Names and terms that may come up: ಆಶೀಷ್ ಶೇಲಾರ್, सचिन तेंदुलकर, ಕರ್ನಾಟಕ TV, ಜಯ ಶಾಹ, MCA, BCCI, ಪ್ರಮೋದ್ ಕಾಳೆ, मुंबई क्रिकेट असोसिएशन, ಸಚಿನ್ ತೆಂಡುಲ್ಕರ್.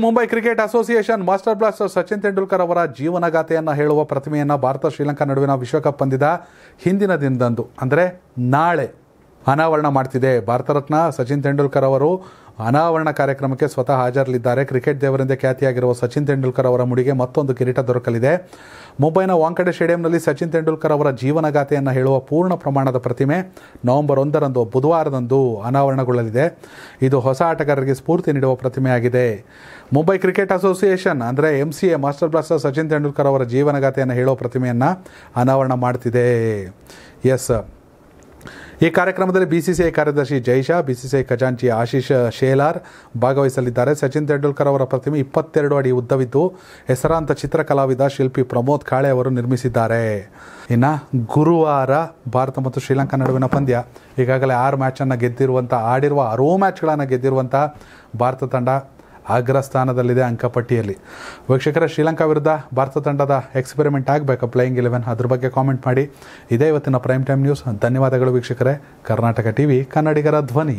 मुंबई क्रिकेट असोसिएशन master blaster सचिन तेंदुलकर अवर जीवनगाथೆಯನ್ನು ಹೇಳುವ ಪ್ರತಿಮೆಯನ್ನು ಭಾರತ ಶ್ರೀಲಂಕಾ ನಡುವಿನ ವಿಶ್ವಕಪ್ ಪಂದ್ಯದ ಹಿಂದಿನ ದಿನದಂದು ಅಂದರೆ ನಾಳೆ ಅನಾವರಣ ಮಾಡುತ್ತಿದೆ। ಭಾರತರತ್ನ ಸಚಿನ್ ತೆಂಡುಲ್ಕರ್ ಅವರು ಅನಾವರಣ ಕಾರ್ಯಕ್ರಮಕ್ಕೆ ಸ್ವತಃ ಹಾಜರಿದ್ದಾರೆ। ಕ್ರಿಕೆಟ್ ದೇವರಿಂದ ಖ್ಯಾತಿಯಾಗಿರುವ ಸಚಿನ್ ತೆಂಡುಲ್ಕರ್ ಅವರ ಮುಡಿಗೆ ಮತ್ತೊಂದು ಕಿರೀಟ ದೊರಕಲಿದೆ। ಮುಂಬೈನ ವಾಂಖೆಡೆ ಸ್ಟೇಡಿಯಂನಲ್ಲಿ ಸಚಿನ್ ತೆಂಡುಲ್ಕರ್ ಅವರ ಜೀವನಗಾಥೆಯನ್ನು ಹೇಳುವ ಪೂರ್ಣ ಪ್ರಮಾಣದ ಪ್ರತಿಮೆ ನವೆಂಬರ್ 1ರಂದು ಬುಧವಾರದಂದು ಅನಾವರಣಗೊಳ್ಳಲಿದೆ। ಇದು ಹೊಸ ಆಟಗಾರರಿಗೆ ಸ್ಫೂರ್ತಿ ನೀಡುವ ಪ್ರತಿಮೆಯಾಗಿದೆ। ಮುಂಬೈ ಕ್ರಿಕೆಟ್ ಅಸೋಸಿಯೇಷನ್ ಅಂದರೆ MCA master blaster ಸಚಿನ್ ತೆಂಡುಲ್ಕರ್ ಅವರ ಜೀವನಗಾಥೆಯನ್ನು ಹೇಳುವ ಪ್ರತಿಮೆಯನ್ನು ಅನಾವರಣ ಮಾಡುತ್ತಿದೆ। ಎಸ್, ಈ ಕಾರ್ಯಕ್ರಮದಲ್ಲಿ BCCI ಕಾರ್ಯದರ್ಶಿ ಜಯ ಶಾಹ, BCCI ಖಜಾಂಚಿ ಆಶೀಷ್ ಶೇಲಾರ್ ಭಾಗವಹಿಸಲಿದ್ದಾರೆ। ಸಚಿನ್ ತೆಂಡುಲ್ಕರ್ ಅವರ ಪ್ರತಿಮೆ 22 ಅಡಿ ಉದ್ದವಿದ್ದು ಹೆಸರಾಂತ ಚಿತ್ರಕಲಾವಿದ ಶಿಲ್ಪಿ ಪ್ರಮೋದ್ ಕಾಳೆ ಅವರು ನಿರ್ಮಿಸಿದ್ದಾರೆ। ಇನ್ನು ಗುರುವಾರ ಭಾರತ ಮತ್ತು ಶ್ರೀಲಂಕಾ ನಡುವಿನ ಪಂದ್ಯ, ಈಗಾಗಲೇ 6 ಮ್ಯಾಚನ್ನು ಗೆದ್ದಿರುವಂಥ, ಆಡಿರುವ 6 ಮ್ಯಾಚ್ಗಳನ್ನು ಗೆದ್ದಿರುವಂಥ ಭಾರತ ತಂಡ ಅಗ್ರ ಸ್ಥಾನದಲ್ಲಿದೆ ಅಂಕಪಟ್ಟಿಯಲ್ಲಿ। ವೀಕ್ಷಕರೇ, ಶ್ರೀಲಂಕಾ ವಿರುದ್ಧ ಭಾರತ ತಂಡದ ಎಕ್ಸ್ಪೆರಿಮೆಂಟ್ ಆಗಬೇಕಾ ಪ್ಲೇಯಿಂಗ್ 11? ಅದ್ರ ಬಗ್ಗೆ ಕಾಮೆಂಟ್ ಮಾಡಿ। ಇದೇ ಇವತ್ತಿನ ಪ್ರೈಮ್ ಟೈಮ್ ನ್ಯೂಸ್। ಧನ್ಯವಾದಗಳು ವೀಕ್ಷಕರೇ। ಕರ್ನಾಟಕ TV ಕನ್ನಡಿಗರ ಧ್ವನಿ।